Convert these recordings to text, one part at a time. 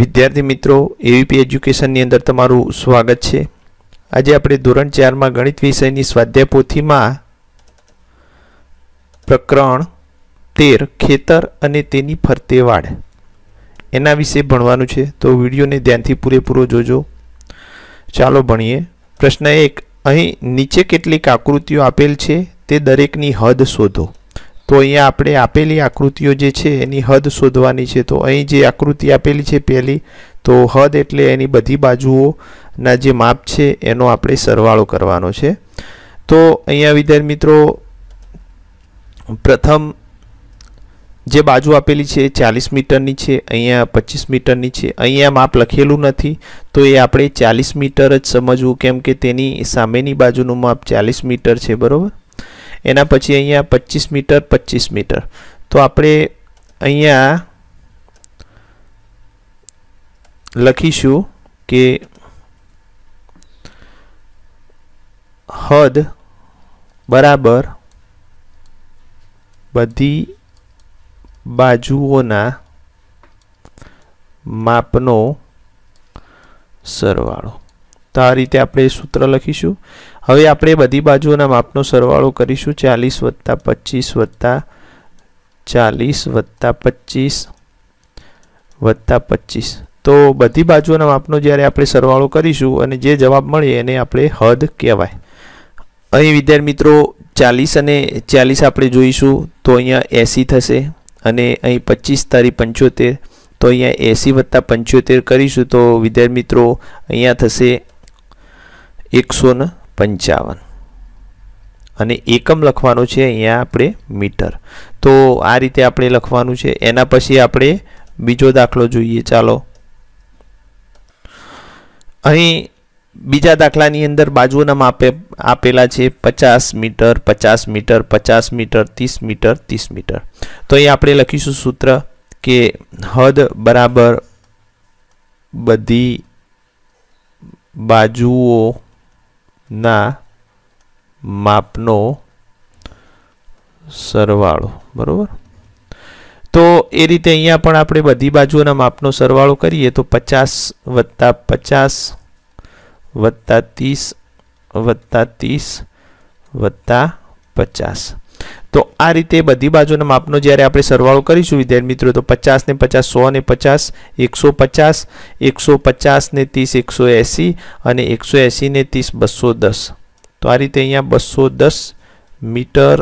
વિદ્યાર્થી મિત્રો AVP education ની અંદર તમારું સ્વાગત છે આજે આપણે ધોરણ 4 માં ગણિત વિષયની સ્વાધ્યાય પોથીમાં પ્રકરણ 13 ખેતર અને તેની ફરતેવાડ એના વિશે ભણવાનું છે તો વિડિયોને ધ્યાનથી પૂરેપૂરો જોજો ચાલો ભણીએ પ્રશ્ન 1 અહીં નીચે કેટલીક આકૃતિઓ આપેલ છે તે દરેકની હદ શોધો तो अहीं आपणे आपेली आकृतिओ जे छे एनी हद शोधवानी छे तो अहीं जे आकृति आपेली छे पहली तो हद एटले एनी बधी बाजुओना जे माप छे एनो आपणे सरवाळो करवानो छे तो अहींया विद्यार्थी मित्रों प्रथम जे बाजू आपेली छे 40 मीटरनी छे अहींया 25 मीटरनी छे अहींया माप लखेलुं नथी तो ए आपणे 40 मीटर ज समजवुं केम के तेनी सामेनी बाजुनुं माप 40 मीटर छे बरोबर एना पछी अहींया 25 मीटर तो आपणे अहींया लखीशुं के हद बराबर बधी बाजुओना मापनो सरवाळो तो आ रीते आपणे सूत्र लखीशुं હવે આપણે બધી બાજુઓના માપનો સરવાળો કરીશું 40 + 25 + 40 + 25 + 25 તો બધી બાજુઓના માપનો જ્યારે આપણે સરવાળો કરીશું અને જે જવાબ મળે એને આપણે હદ કહેવાય અહીં વિદ્યાર્થી મિત્રો 40 અને 40 આપણે જોઈશું તો અહીંયા 80 થશે અને અહીં 25 તારી 75 તો અહીંયા 80 + 75 કરીશું તો વિદ્યાર્થી મિત્રો અહીંયા થશે 155 અને એકમ લખવાનું છે અહીંયા આપણે મીટર તો આ રીતે આપણે લખવાનું છે એના પછી આપણે બીજો દાખલો જોઈએ ચાલો અહીં બીજા દાખલાની અંદર બાજુઓના માપે આપેલા છે 50 metre 50 metre 50 metre 30 metre 30 metre તો અહીં આપણે લખીશું સૂત્ર કે હદ બરાબર બધી બાજુઓ ना मापनो सरवाळो बरोबर तो ए रीते अहींया पण आपणे बधी बाजुओना मापनो सरवाळो करीए तो 50 + 50 + 30 + 30 + 50 तो आ रीते बधी बाजुओना मापनो ज्यारे आपणे सरवाळो करीशुं विद्यार्थी मित्रों तो 50 ने 50 100 150 150 ने 30 180 અને 180 ને 30 210 तो आ रीते अहींया 210 मीटर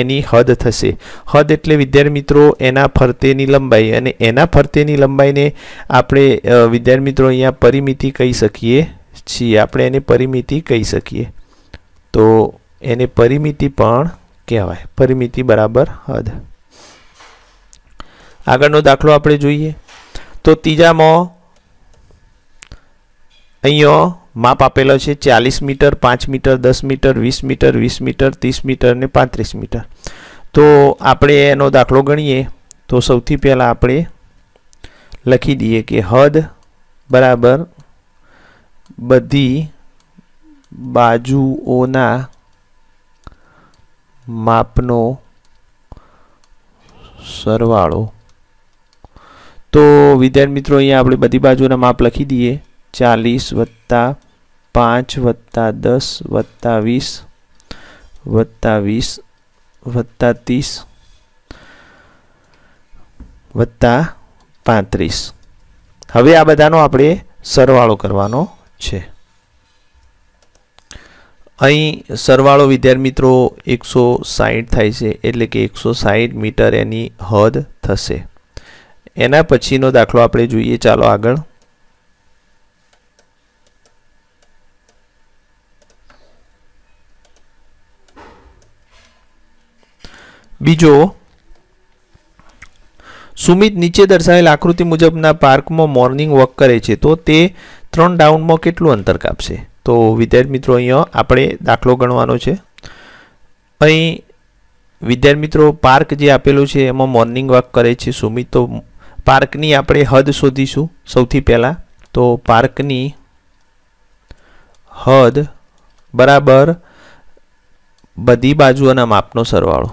एनी हद थशे हद एटले विद्यार्थी मित्रों एना फरतेनी लंबाई अने एना फरतेनी लंबाईने आपणे विद्यार्थी मित्रों अहींया परिमिति कही सकीए छीए आपणे एने परिमिति कही सकीए तो एने परिमिति पण કહેવાય પરિમિતિ બરાબર હદ આગળનો દાખલો આપણે જોઈએ તો ત્રીજામાં અહીંયા માપ આપેલો છે 40 metre 5 metre 10 metre 20 metre 20 metre 30 metre અને 35 મીટર તો આપણે એનો દાખલો ગણીએ તો સૌથી પહેલા આપણે લખી દઈએ કે હદ બરાબર બધી બાજુઓના मापनो सरवाळो तो विद्यार्थी मित्रों अहीं आपणे बधी बाजुना माप लखी दीए 40 + 5 + 10 + 20 + 20 + 30 + 35 हवे आ बधानो आपणे सरवाळो करवानो छे અહીં સરવાળો વિદ્યાર્થી મિત્રો 160 થાય છે એટલે કે 160 મીટર એની હદ થશે એના પછીનો દાખલો આપણે જોઈએ ચાલો આગળ બીજો સુમિત નીચે દર્શાવેલ આકૃતિ મુજબના પાર્કમાં મોર્નિંગ વોક કરે છે તો તે 3 ડાઉનમાં કેટલું અંતર કાપશે तो विद्यार्थी मित्रों अहीं आपणे दाखलो गणवानो छे अहीं विद्यार्थी मित्रों पार्क जे आपेलो छे एमां मॉर्निंग वॉक करे छे सुमित तो पार्कनी आपणे हद शोधीशुं सौथी पहेला तो पार्कनी हद बराबर बधी बाजुओना मापनो सरवाळो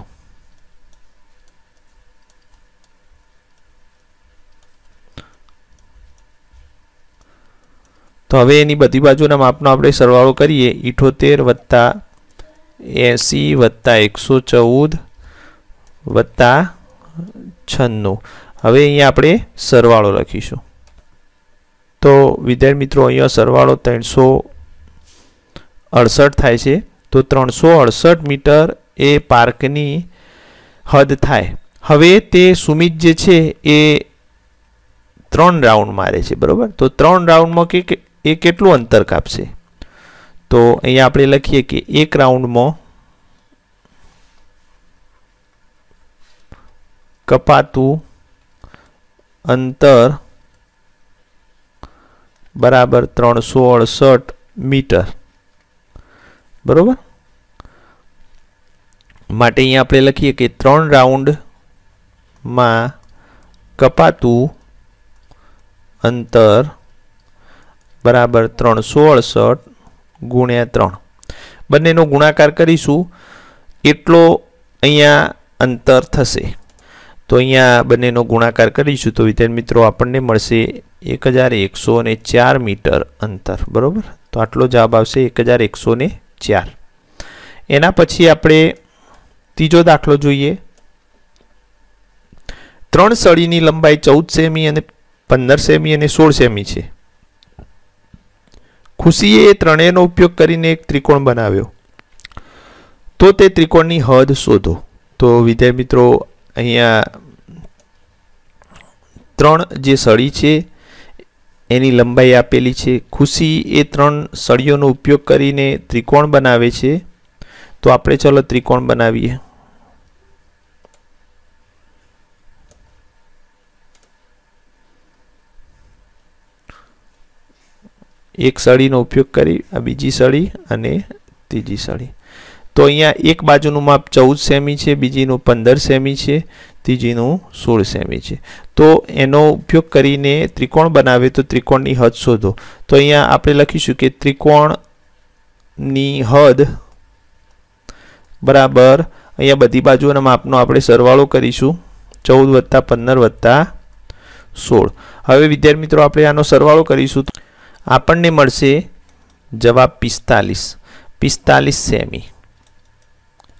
तो हवे एनी बधी बाजुना मापनो आपणे सरवाळो करीए 78 + 80 + 114 + 96। हवे अहींया आपणे सरवाळो लखीशुं। तो विद्यार्थी मित्रों अहींया सरवाळो 368 थाय छे। तो 368 मीटर ए पार्कनी हद थाय। हवे ते सुमित जे छे ए 3 राउंड मारे छे, बरोबर। तो 3 राउंड में के केटलुं अंतर कापशे? तो अहीं आपणे लखीए कि एक राउंड में कपातुं अंतर बराबर 368 मीटर, बरोबर। माटे अहीं आपणे लखीए कि 3 राउंड में कपातुं अंतर बराबर 368 × 3। बन्नेनो गुणाकार करीशुं एटलो अहींया अंतर थशे। तो अहींया बन्नेनो गुणाकार करीशुं तो विद्यार्थी मित्रों आपणने मळशे 1104 मीटर अंतर, बरोबर। तो आटलो जवाब आवशे 1104। एना पछी आपणे तीजो दाखलो जोईए। 3 सळीनी लंबाई 14 सेमी अने 15 सेमी अने 16 सेमी छे। खुशीए त्रणेयनो उपयोग करीने एक त्रिकोण बनाव्यो, तो ते त्रिकोणनी हद शोधो। तो विद्यार्थी मित्रों अहींया 3 जे सळी छे एनी लंबाई आपेली छे। खुशी ए 3 सळीओनो उपयोग करीने त्रिकोण बनावे छे। तो आपणे चलो त्रिकोण बनावीए। एक सड़ी नो उपयोग करी आ बीजी सड़ी अने तीजी सड़ी। तो अहींया एक बाजुनुं माप 14 सेमी छे, बीजीनुं 15 सेमी छे, तीजीनुं 16 सेमी छे। तो एनो उपयोग करीने त्रिकोण बनावे तो त्रिकोणनी हद शोधो। तो अहींया आपणे लखीशुं कि त्रिकोणनी हद बराबर अहींया बधी बाजुओना मापनो आपणे सरवाळो करीशुं 14 + 15 + 16। हवे विद्यार्थी मित्रों आपणे आनो सरवाळो करीशुं। આપણને મળશે જવાબ 45 સેમી।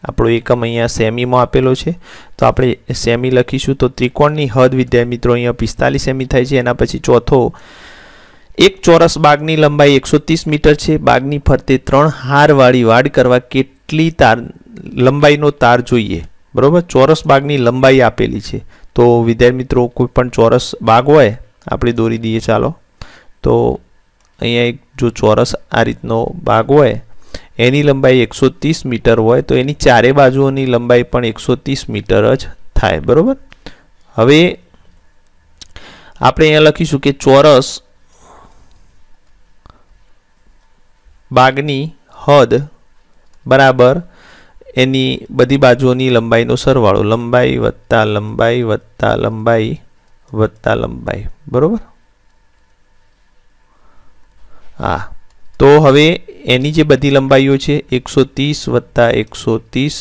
આપણો એકમ અહીંયા સેમીમાં આપેલો છે તો આપણે સેમી લખીશું। તો ત્રિકોણની હદ વિદ્યાર્થી મિત્રો અહીંયા 45 સેમી થાય છે। એના પછી ચોથો, એક ચોરસ બાગની લંબાઈ 130 મીટર છે, બાગની ફરતે 3 હારવાળી વાડ કરવા કેટલી તાર લંબાઈનો તાર જોઈએ, બરોબર। ચોરસ બાગની લંબાઈ આપેલી છે તો વિદ્યાર્થી મિત્રો કોઈ પણ ચોરસ બાગ હોય આપણે દોરી દઈએ। ચાલો તો अहींया एक जो चौरस आ रीतनो भाग होय एनी लंबाई 130 मीटर होय तो एनी चारे बाजुओनी लंबाई पण 130 मीटर ज थाय, बरोबर। हवे आपणे अहींया लखीशुं के चौरस बागनी हद बराबर एनी बधी बाजुओनी लंबाईनो सरवाळो, लंबाई वत्ता लंबाई वत्ता लंबाई वत्ता लंबाई, बरोबर। हाँ, तो हवे एनी जे बधी लंबाईओ छे 130 + 130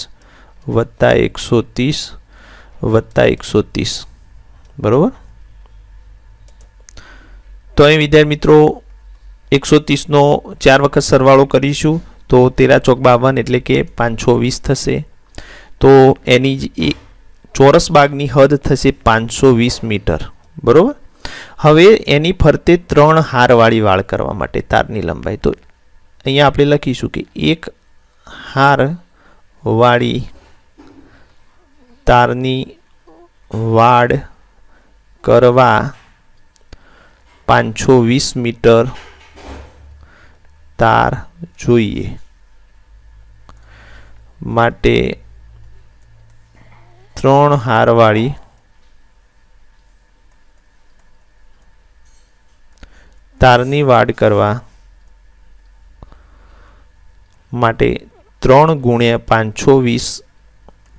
+ 130 + 130, बरोबर। तो अहीं विद्यार्थी मित्रों 130 नो 4 वखत सरवाळो करीशुं तो 13 × 4 = 52 एटले के 520 थशे। तो एनी जे चौरस बागनी हद थशे 520 मीटर, बरोबर। हवे एनी फरते 3 हारवाळी वाळ करवा माटे तारनी लंबाई तो अहींया आपणे लखीशुं कि एक हारवाळी तारनी वाळ करवा 520 मीटर तार जोईए। माटे 3 हारवाळी तारनी वाड़ करवा माटे 3 × 520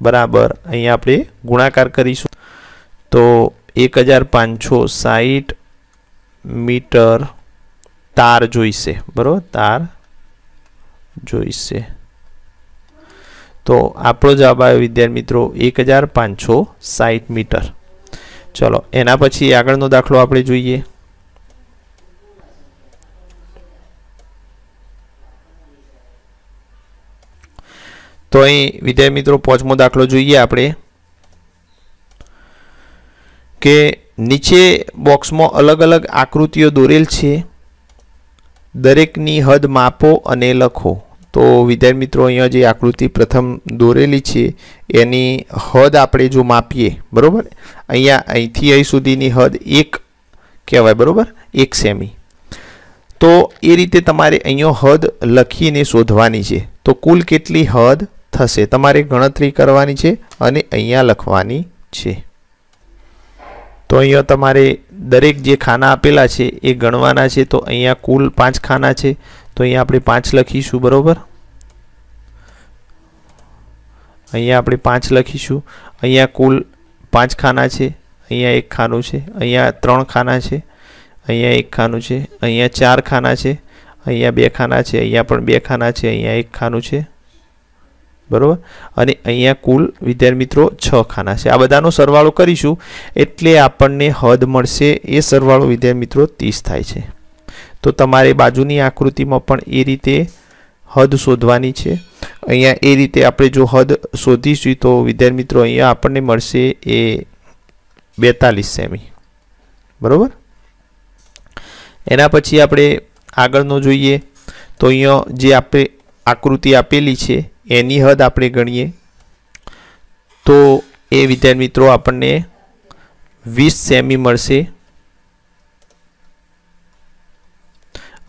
बराबर अहीं आपणे गुणाकार करीशुं तो 1560 मीटर तार जोईशे, बरोबर, तार जोईशे। तो आपणो जवाब आव्यो विद्यार्थी मित्रों 1560 मीटर। चलो एना पछी आगळनो दाखलो आपणे जोईए। तो अहीं विद्यार्थी मित्रों पांचमो दाखलो जोईए आपणे के नीचे बॉक्स में अलग अलग आकृतिओ दोरेल छे, दरेकनी हद मापो अने लखो। तो विद्यार्थी मित्रों अहीं जे आकृति प्रथम दोरेली छे एनी हद आपणे जो मापीए बरोबर, अहींया અહીંથી અહીં સુધીની હદ 1 કહેવાય બરોબર, 1 સેમી। तो ए रीते तमारे अहींयो हद लखीने शोधवानी छे। तो कुल केटली हद थशे तमारे गणतरी करवानी छे अने अहींया लखवानी छे। तो अहींया तमारे दरेक जे खाना आपेला छे ए गणवाना छे। तो अहींया कुल 5 खाना छे, तो अहींया आपणे 5 लखीशुं बरोबर, अहींया आपणे 5 लखीशुं। अहींया कुल 5 खाना छे, अहींया 1 खानु छे, अहींया 3 खाना छे, अहींया 1 खानु छे, अहींया 4 खाना छे, अहींया 2 खाना छे, अहींया पण 2 खाना छे, अहींया 1 खानु छे बरोबर, अने अहींया कुल विद्यार्थी मित्रों 6 खाना छे। आ बधानो सरवाळो करीशुं एटले आपणने हद मळशे, ए सरवाळो विद्यार्थी मित्रों 30 थाय छे। तो तमारे बाजुनी आकृतिमां पण ए रीते हद शोधवानी छे। अहींया ए रीते आपणे जो हद शोधीशुं तो विद्यार्थी मित्रों अहींया आपणने मळशे ए 42 सेमी बरोबर। एना पछी आपणे आगळनो जोईए। तो अहींया जे आपणे आकृति आपेली छे एनी हद आपणे गणीए। तो ए विद्यार्थी मित्रों आपणने 20 सेमी मळशे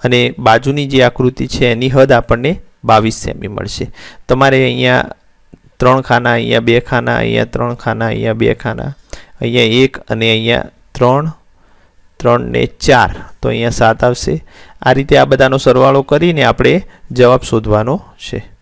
अने बाजुनी जे आकृति छे एनी हद आपणने 22 सेमी मळशे। तमारे अहींया 3 खाना, अहींया 2 खाना, अहींया 3 खाना, अहींया 2 खाना, अहींया 1 अने अहींया 3 3 ने 4, तो अहींया 7 आवशे। आ रीते आ बधानो सरवाळो करीने आपणे जवाब शोधवानो छे।